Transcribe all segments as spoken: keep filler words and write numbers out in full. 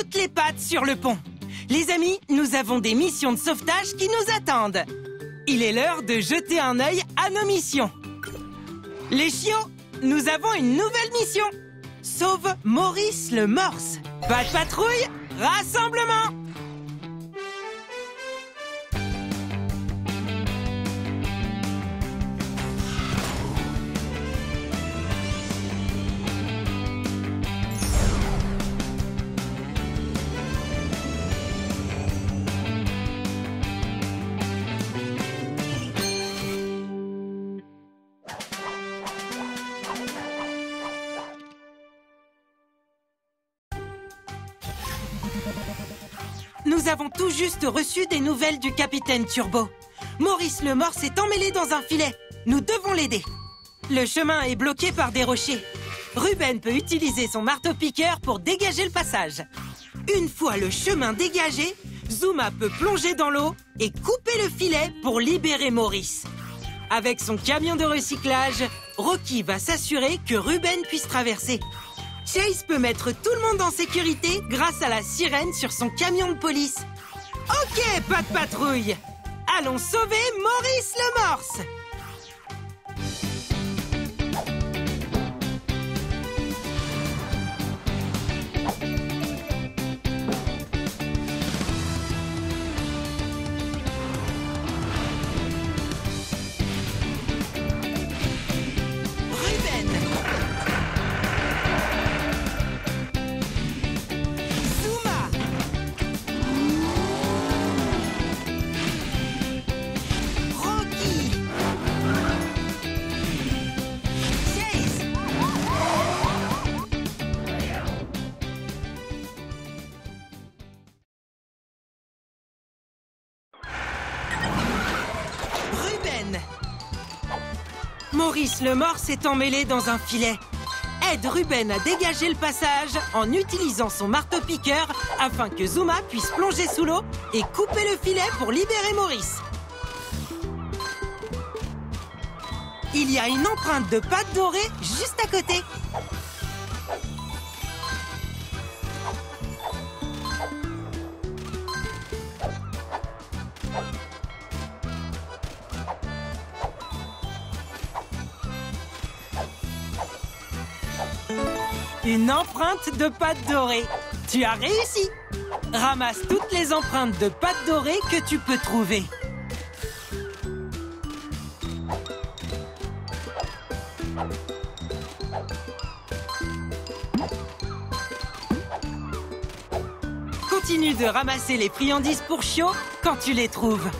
toutes les pattes sur le pont. Les amis, nous avons des missions de sauvetage qui nous attendent. Il est l'heure de jeter un œil à nos missions. Les chiots, nous avons une nouvelle mission. Sauve Maurice le Morse. Pat'Patrouille, rassemblement. Nous avons tout juste reçu des nouvelles du Capitaine Turbo. Maurice le Morse s'est emmêlé dans un filet. Nous devons l'aider. Le chemin est bloqué par des rochers. Ruben peut utiliser son marteau-piqueur pour dégager le passage. Une fois le chemin dégagé, Zuma peut plonger dans l'eau et couper le filet pour libérer Maurice. Avec son camion de recyclage, Rocky va s'assurer que Ruben puisse traverser. Chase peut mettre tout le monde en sécurité grâce à la sirène sur son camion de police. Ok, Pat'Patrouille, allons sauver Maurice le Morse. Maurice le Morse est emmêlé dans un filet. Aide Ruben à dégager le passage en utilisant son marteau-piqueur afin que Zuma puisse plonger sous l'eau et couper le filet pour libérer Maurice. Il y a une empreinte de pâte dorée juste à côté. Une empreinte de pâte dorée. Tu as réussi. Ramasse toutes les empreintes de pâte dorée que tu peux trouver. Continue de ramasser les friandises pour chiot quand tu les trouves.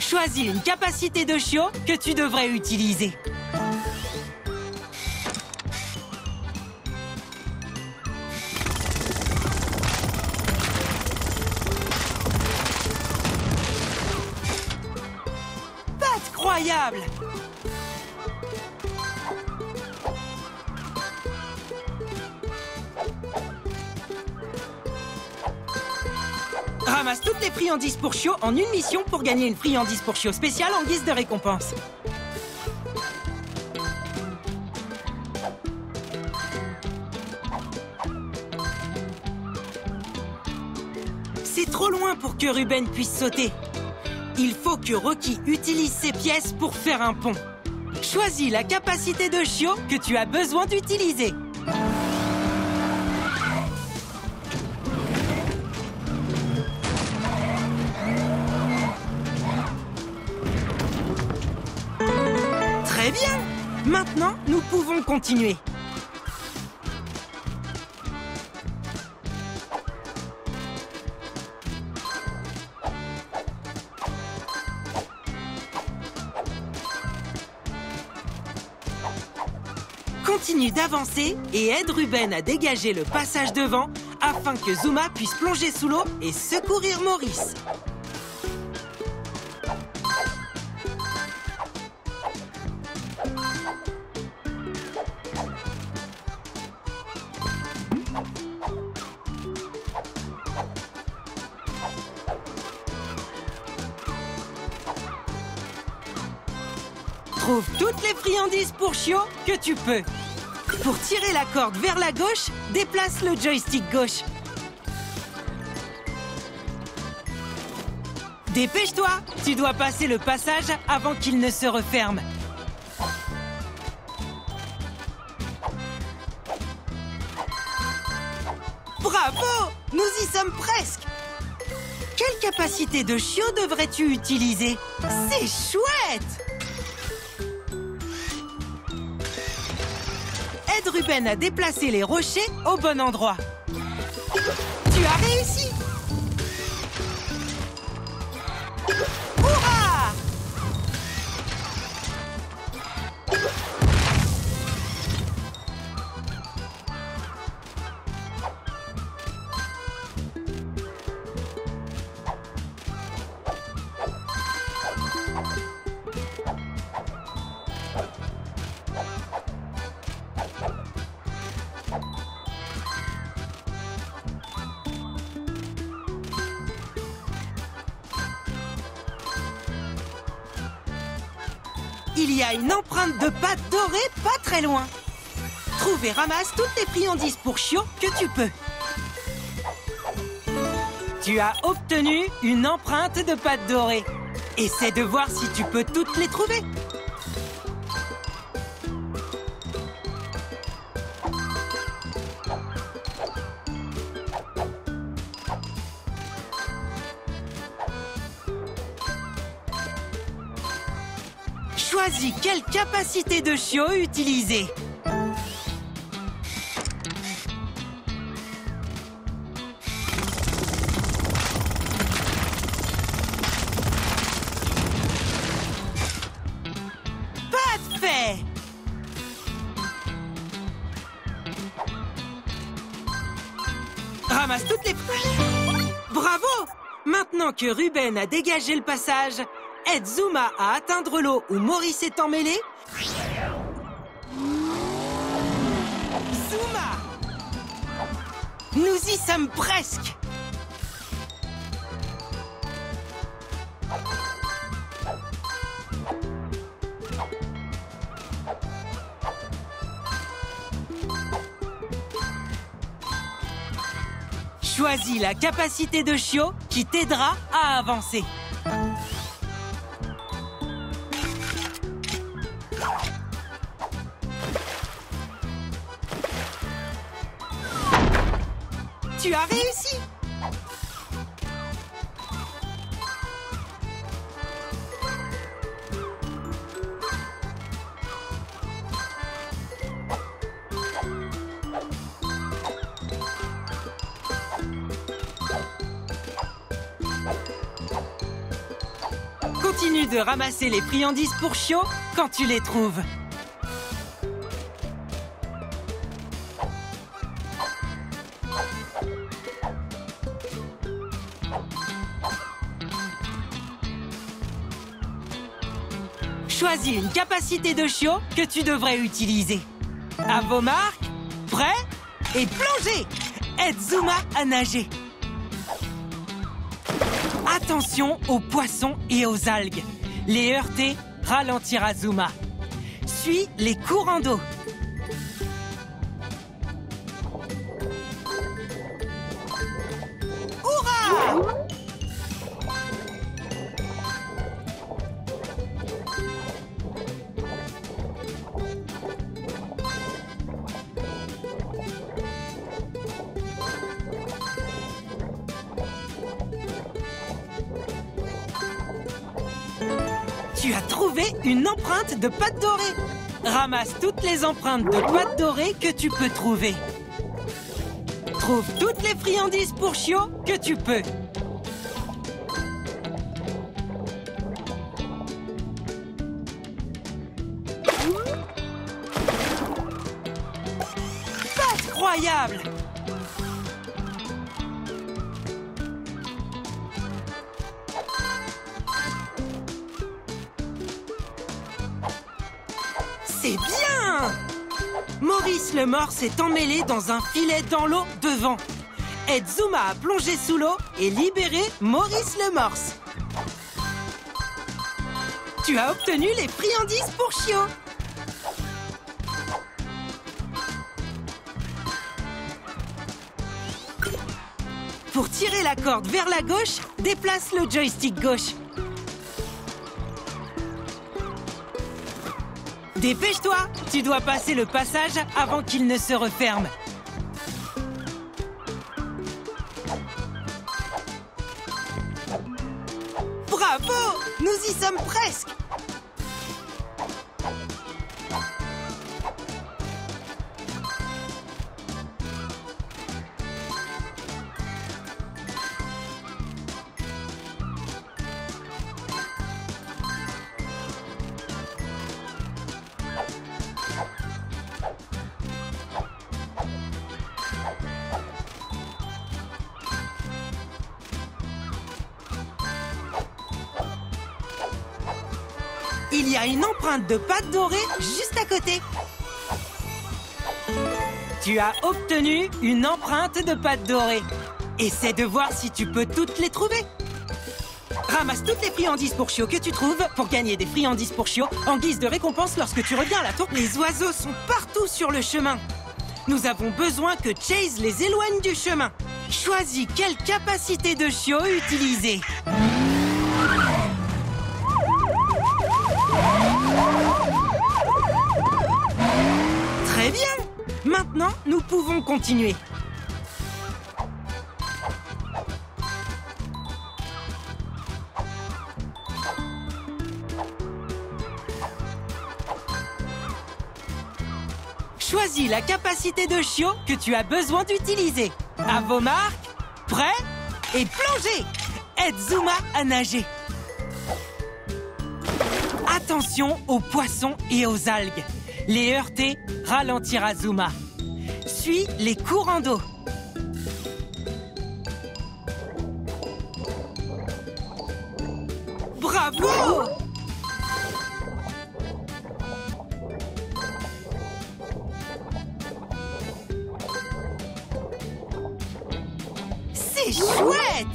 Choisis une capacité de chiot que tu devrais utiliser. Pas de croyable! Ramasse toutes les friandises pour chiot en une mission pour gagner une friandise pour chiot spéciale en guise de récompense. C'est trop loin pour que Ruben puisse sauter. Il faut que Rocky utilise ses pièces pour faire un pont. Choisis la capacité de chiot que tu as besoin d'utiliser. Très bien! Maintenant, nous pouvons continuer. Continue d'avancer et aide Ruben à dégager le passage devant afin que Zuma puisse plonger sous l'eau et secourir Maurice. Trouve toutes les friandises pour chiot que tu peux. Pour tirer la corde vers la gauche, déplace le joystick gauche. Dépêche-toi, tu dois passer le passage avant qu'il ne se referme. Bravo! Nous y sommes presque! Quelle capacité de chiot devrais-tu utiliser? C'est chouette! Ruben a déplacé les rochers au bon endroit. Tu as réussi! Hourra! Il y a une empreinte de pattes dorées pas très loin. Trouve et ramasse toutes les friandises pour chiot que tu peux. Tu as obtenu une empreinte de pattes dorées. Essaie de voir si tu peux toutes les trouver. Choisis quelle capacité de chiot utiliser. Parfait. Ramasse toutes les... Bravo! Maintenant que Ruben a dégagé le passage, aide Zuma à atteindre l'eau où Maurice est emmêlé. Zuma! Nous y sommes presque! Choisis la capacité de chiot qui t'aidera à avancer. Tu as réussi! Continue de ramasser les friandises pour chiot quand tu les trouves. Choisis une capacité de chiot que tu devrais utiliser. À vos marques, prêts et plongez! Aide Zuma à nager. Attention aux poissons et aux algues. Les heurter ralentira Zuma. Suis les courants d'eau. Tu as trouvé une empreinte de pattes dorées. Ramasse toutes les empreintes de pattes dorées que tu peux trouver. Trouve toutes les friandises pour chiot que tu peux. Pas croyable! C'est bien! Maurice le Morse est emmêlé dans un filet dans l'eau devant. Aide Zuma à plonger sous l'eau et libérer Maurice le Morse. Tu as obtenu les friandises pour chiot. Pour tirer la corde vers la gauche, déplace le joystick gauche. Dépêche-toi, tu dois passer le passage avant qu'il ne se referme. Bravo, nous y sommes presque. Il y a une empreinte de pâte dorée juste à côté. Tu as obtenu une empreinte de pâte dorée. Essaie de voir si tu peux toutes les trouver. Ramasse toutes les friandises pour chiots que tu trouves pour gagner des friandises pour chiots en guise de récompense lorsque tu reviens à la tour. Les oiseaux sont partout sur le chemin. Nous avons besoin que Chase les éloigne du chemin. Choisis quelle capacité de chiot utiliser. Très bien! Maintenant, nous pouvons continuer. Choisis la capacité de chiot que tu as besoin d'utiliser. À vos marques, prêts et plongez! Aide Zuma à nager. Attention aux poissons et aux algues. Les heurter ralentira Zuma. Suis les courants d'eau. Bravo! C'est chouette!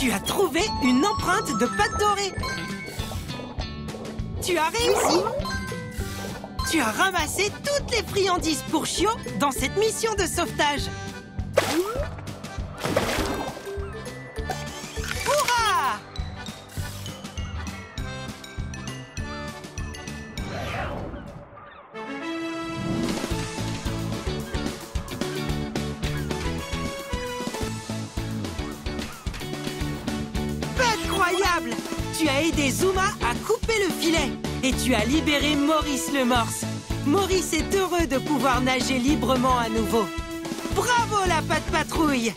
Tu as trouvé une empreinte de pâte dorée. Tu as réussi. Tu as ramassé toutes les friandises pour chiot dans cette mission de sauvetage. Hourra! Incroyable! Tu as aidé Zuma à couper le filet et tu as libéré Maurice le Morse. Maurice est heureux de pouvoir nager librement à nouveau. Bravo la Pat'Patrouille!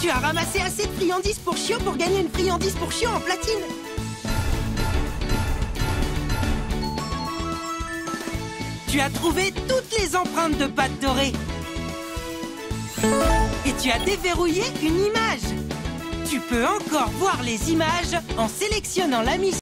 Tu as ramassé assez de friandises pour chiot pour gagner une friandise pour chiot en platine. Tu as trouvé toutes les empreintes de pâte dorée. Et tu as déverrouillé une image. Tu peux encore voir les images en sélectionnant la mission.